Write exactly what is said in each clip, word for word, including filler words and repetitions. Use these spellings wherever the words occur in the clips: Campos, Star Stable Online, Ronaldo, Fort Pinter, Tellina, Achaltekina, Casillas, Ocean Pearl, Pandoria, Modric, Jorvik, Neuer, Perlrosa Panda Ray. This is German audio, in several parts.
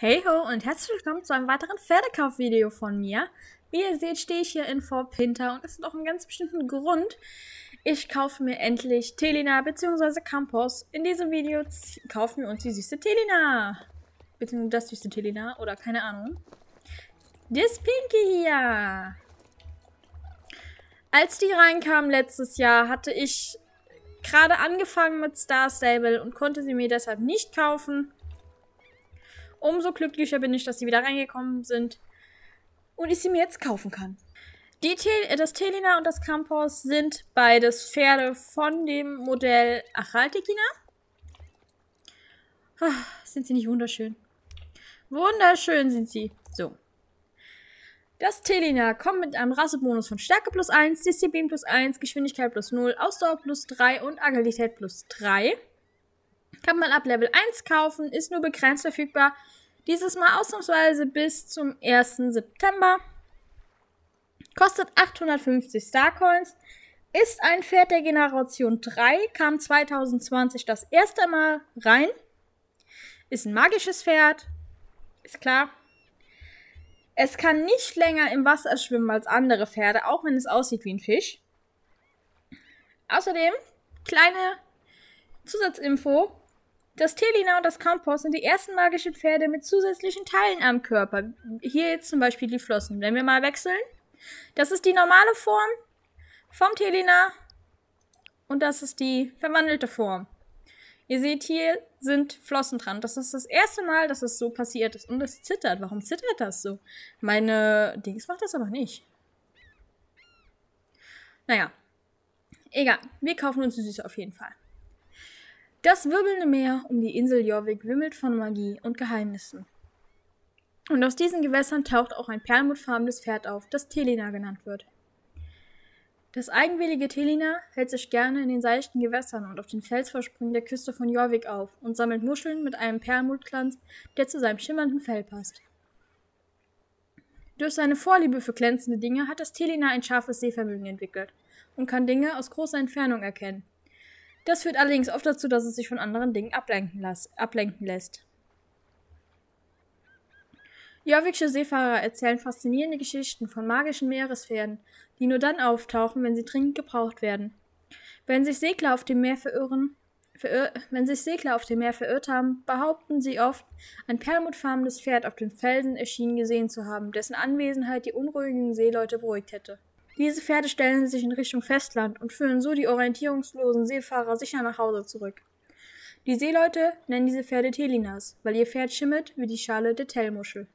Hey ho und herzlich willkommen zu einem weiteren Pferdekauf-Video von mir. Wie ihr seht, stehe ich hier in Fort Pinter und das ist auch einen ganz bestimmten Grund. Ich kaufe mir endlich Tellina bzw. Campos. In diesem Video kaufen wir uns die süße Tellina. Beziehungsweise das süße Tellina oder keine Ahnung. Das Pinky hier. Als die reinkamen letztes Jahr, hatte ich gerade angefangen mit Star Stable und konnte sie mir deshalb nicht kaufen. Umso glücklicher bin ich, dass sie wieder reingekommen sind und ich sie mir jetzt kaufen kann. Die Te das Tellina und das Campos sind beides Pferde von dem Modell Achaltekina. Sind sie nicht wunderschön? Wunderschön sind sie. So. Das Tellina kommt mit einem Rassebonus von Stärke plus eins, Disziplin plus eins, Geschwindigkeit plus null, Ausdauer plus drei und Agilität plus drei. Kann man ab Level eins kaufen, ist nur begrenzt verfügbar. Dieses Mal ausnahmsweise bis zum ersten September. Kostet achthundertfünfzig Starcoins. Ist ein Pferd der Generation drei, kam zweitausendzwanzig das erste Mal rein. Ist ein magisches Pferd, ist klar. Es kann nicht länger im Wasser schwimmen als andere Pferde, auch wenn es aussieht wie ein Fisch. Außerdem, kleine Zusatzinfo. Das Tellina und das Campos sind die ersten magischen Pferde mit zusätzlichen Teilen am Körper. Hier jetzt zum Beispiel die Flossen. Wenn wir mal wechseln. Das ist die normale Form vom Tellina. Und das ist die verwandelte Form. Ihr seht, hier sind Flossen dran. Das ist das erste Mal, dass es so passiert ist. Und es zittert. Warum zittert das so? Meine Dings macht das aber nicht. Naja. Egal. Wir kaufen uns die Süße auf jeden Fall. Das wirbelnde Meer um die Insel Jorvik wimmelt von Magie und Geheimnissen. Und aus diesen Gewässern taucht auch ein perlmutfarbenes Pferd auf, das Tellina genannt wird. Das eigenwillige Tellina hält sich gerne in den seichten Gewässern und auf den Felsvorsprüngen der Küste von Jorvik auf und sammelt Muscheln mit einem Perlmutglanz, der zu seinem schimmernden Fell passt. Durch seine Vorliebe für glänzende Dinge hat das Tellina ein scharfes Sehvermögen entwickelt und kann Dinge aus großer Entfernung erkennen. Das führt allerdings oft dazu, dass es sich von anderen Dingen ablenken, las ablenken lässt. Jorvikische Seefahrer erzählen faszinierende Geschichten von magischen Meerespferden, die nur dann auftauchen, wenn sie dringend gebraucht werden. Wenn sich Segler auf dem Meer, verirren, verirr wenn sich Segler auf dem Meer verirrt haben, behaupten sie oft, ein perlmutfarbenes Pferd auf den Felsen erschienen gesehen zu haben, dessen Anwesenheit die unruhigen Seeleute beruhigt hätte. Diese Pferde stellen sich in Richtung Festland und führen so die orientierungslosen Seefahrer sicher nach Hause zurück. Die Seeleute nennen diese Pferde Tellinas, weil ihr Pferd schimmert wie die Schale der Tellmuschel.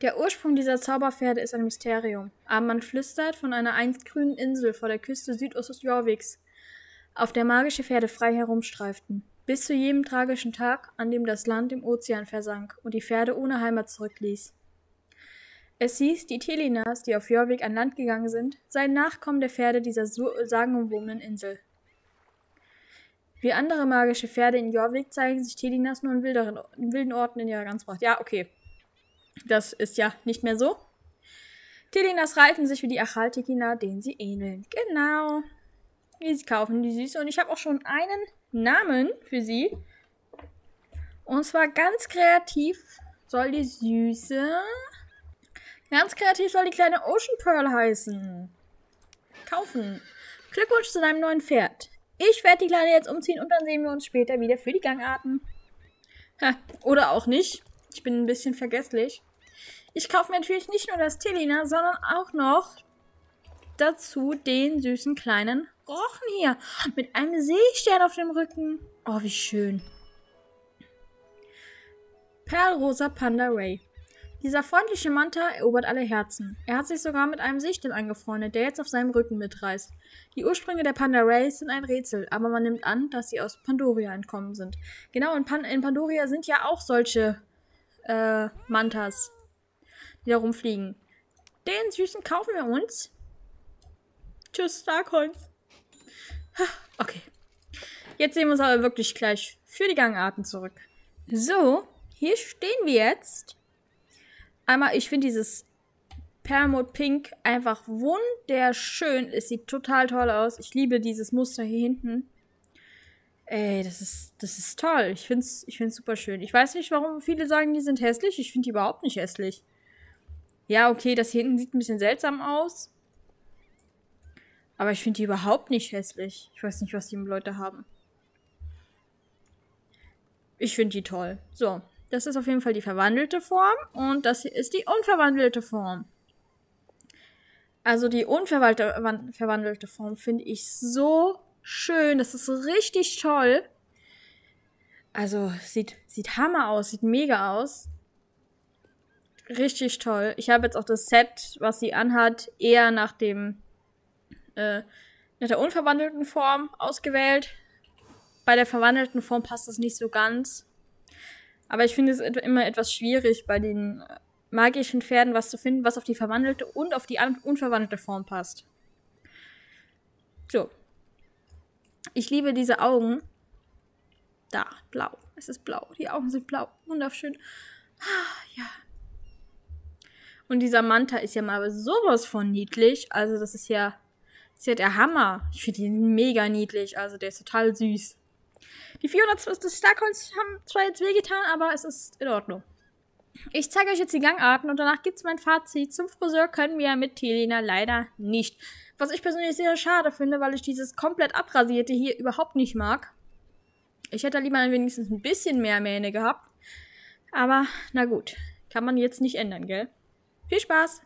Der Ursprung dieser Zauberpferde ist ein Mysterium, aber man flüstert von einer einst grünen Insel vor der Küste Südostjorviks, auf der magische Pferde frei herumstreiften, bis zu jenem tragischen Tag, an dem das Land im Ozean versank und die Pferde ohne Heimat zurückließ. Es hieß, die Tellinas, die auf Jorvik an Land gegangen sind, seien Nachkommen der Pferde dieser sagenumwobenen Insel. Wie andere magische Pferde in Jorvik zeigen sich Tellinas nur in, wilderen, in wilden Orten in ihrer Ganzpracht. Ja, okay. Das ist ja nicht mehr so. Tellinas reiten sich wie die Achaltekina, denen sie ähneln. Genau. Sie kaufen die Süße und ich habe auch schon einen Namen für sie. Und zwar ganz kreativ soll die Süße... Ganz kreativ soll die kleine Ocean Pearl heißen. Kaufen. Glückwunsch zu deinem neuen Pferd. Ich werde die Kleine jetzt umziehen und dann sehen wir uns später wieder für die Gangarten. Ha, oder auch nicht. Ich bin ein bisschen vergesslich. Ich kaufe mir natürlich nicht nur das Tellina, sondern auch noch dazu den süßen kleinen Rochen hier. Mit einem Seestern auf dem Rücken. Oh, wie schön. Perlrosa Panda Ray. Dieser freundliche Manta erobert alle Herzen. Er hat sich sogar mit einem Seestern angefreundet, der jetzt auf seinem Rücken mitreist. Die Ursprünge der Panda Rays sind ein Rätsel, aber man nimmt an, dass sie aus Pandoria entkommen sind. Genau, in, Pan in Pandoria sind ja auch solche äh, Mantas, die da rumfliegen. Den Süßen kaufen wir uns. Tschüss, Starcoins. Okay. Jetzt sehen wir uns aber wirklich gleich für die Gangarten zurück. So, hier stehen wir jetzt. Einmal, ich finde dieses Perlmut Pink einfach wunderschön. Es sieht total toll aus. Ich liebe dieses Muster hier hinten. Ey, das ist, das ist toll. Ich find's, ich find's super schön. Ich weiß nicht, warum viele sagen, die sind hässlich. Ich finde die überhaupt nicht hässlich. Ja, okay, das hier hinten sieht ein bisschen seltsam aus. Aber ich finde die überhaupt nicht hässlich. Ich weiß nicht, was die Leute haben. Ich finde die toll. So, das ist auf jeden Fall die verwandelte Form. Und das hier ist die unverwandelte Form. Also die unverwandelte Form finde ich so schön. Das ist richtig toll. Also sieht, sieht Hammer aus. Sieht mega aus. Richtig toll. Ich habe jetzt auch das Set, was sie anhat, eher nach dem äh, nach der unverwandelten Form ausgewählt. Bei der verwandelten Form passt das nicht so ganz. Aber ich finde es immer etwas schwierig, bei den magischen Pferden was zu finden, was auf die verwandelte und auf die unverwandelte Form passt. So. Ich liebe diese Augen. Da, blau. Es ist blau. Die Augen sind blau. Wunderschön. Ah, ja. Und dieser Manta ist ja mal sowas von niedlich. Also das ist ja, das ist ja der Hammer. Ich finde ihn mega niedlich. Also der ist total süß. Die vierhundertzwanzig Starcoins haben zwar jetzt wehgetan, aber es ist in Ordnung. Ich zeige euch jetzt die Gangarten und danach gibt es mein Fazit. Zum Friseur können wir mit Tellina leider nicht. Was ich persönlich sehr schade finde, weil ich dieses komplett abrasierte hier überhaupt nicht mag. Ich hätte lieber wenigstens ein bisschen mehr Mähne gehabt. Aber na gut, kann man jetzt nicht ändern, gell? Viel Spaß!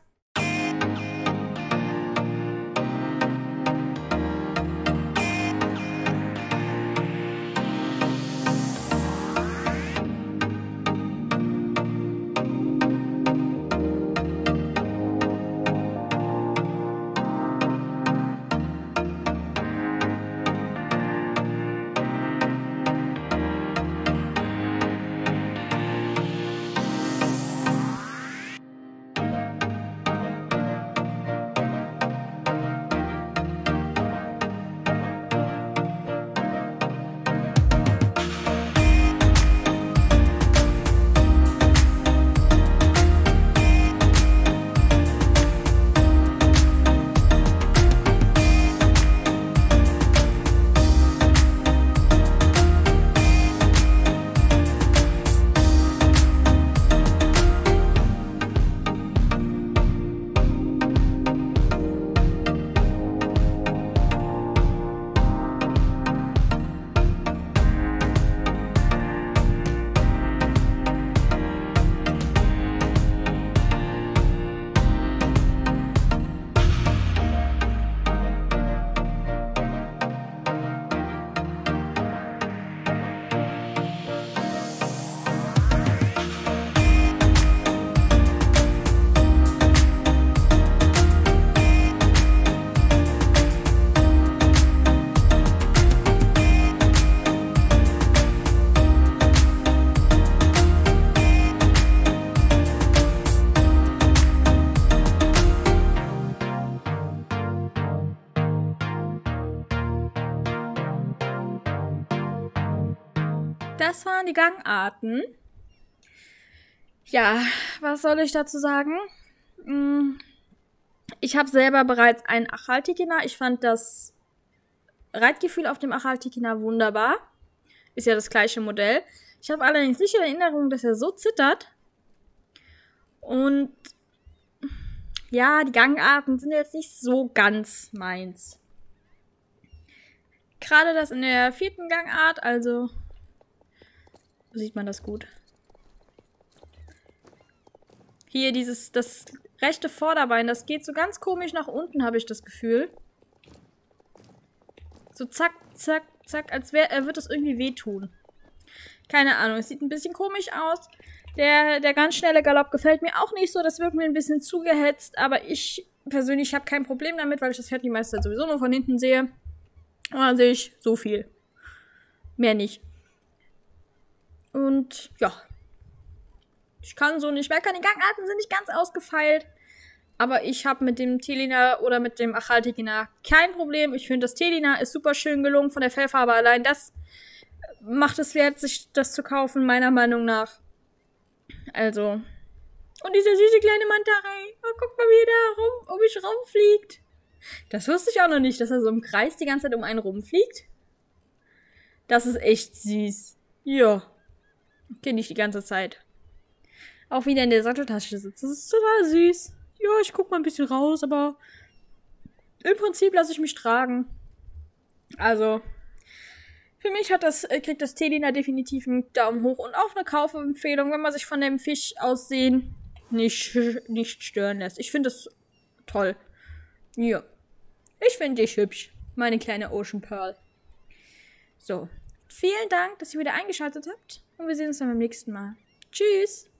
Das waren die Gangarten. Ja, was soll ich dazu sagen? Ich habe selber bereits einen Achaltekina. Ich fand das Reitgefühl auf dem Achaltekina wunderbar. Ist ja das gleiche Modell. Ich habe allerdings nicht in Erinnerung, dass er so zittert. Und ja, die Gangarten sind jetzt nicht so ganz meins. Gerade das in der vierten Gangart, also... sieht man das gut. Hier dieses, das rechte Vorderbein, das geht so ganz komisch nach unten, habe ich das Gefühl. So zack, zack, zack, als wär, äh, wird das irgendwie wehtun. Keine Ahnung, es sieht ein bisschen komisch aus. Der, der ganz schnelle Galopp gefällt mir auch nicht so, das wird mir ein bisschen zugehetzt, aber ich persönlich habe kein Problem damit, weil ich das Pferd die meiste Zeit sowieso nur von hinten sehe. Und dann sehe ich so viel. Mehr nicht. Und ja, ich kann so nicht meckern. Die Gangarten sind nicht ganz ausgefeilt. Aber ich habe mit dem Tellina oder mit dem Achaltekina kein Problem. Ich finde, das Tellina ist super schön gelungen von der Fellfarbe allein. Das macht es wert, sich das zu kaufen, meiner Meinung nach. Also. Und dieser süße kleine Manta Ray. Oh, guck mal, wie der rum, um mich rumfliegt. Das wusste ich auch noch nicht, dass er so im Kreis die ganze Zeit um einen rumfliegt. Das ist echt süß. Ja. Kenne ich die ganze Zeit. Auch wieder in der Satteltasche sitzt. Das ist total süß. Ja, ich gucke mal ein bisschen raus, aber im Prinzip lasse ich mich tragen. Also, für mich hat das, kriegt das Tellina definitiv einen Daumen hoch und auch eine Kaufempfehlung, wenn man sich von dem Fisch aussehen nicht, nicht stören lässt. Ich finde das toll. Ja. Ich finde dich hübsch, meine kleine Ocean Pearl. So. Vielen Dank, dass ihr wieder eingeschaltet habt. Und wir sehen uns dann beim nächsten Mal. Tschüss!